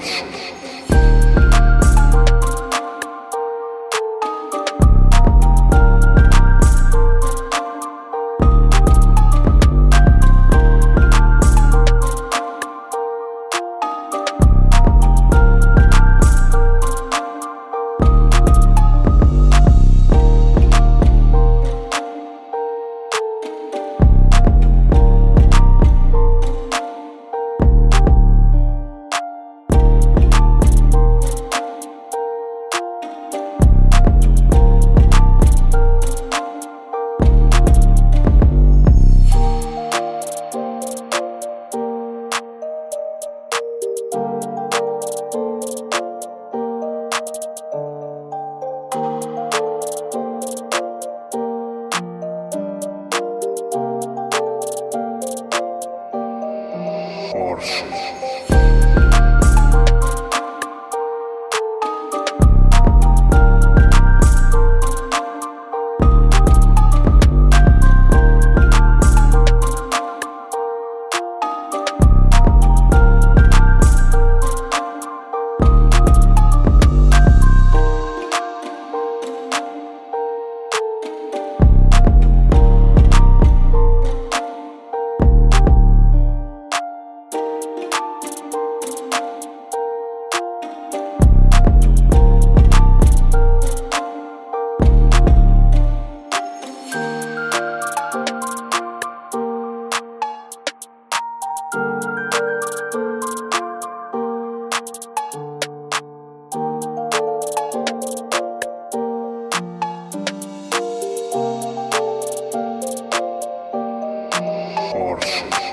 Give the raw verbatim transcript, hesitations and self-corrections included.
Marszów. Marszów. Marszów.